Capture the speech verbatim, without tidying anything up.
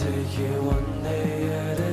Take it one day at a time.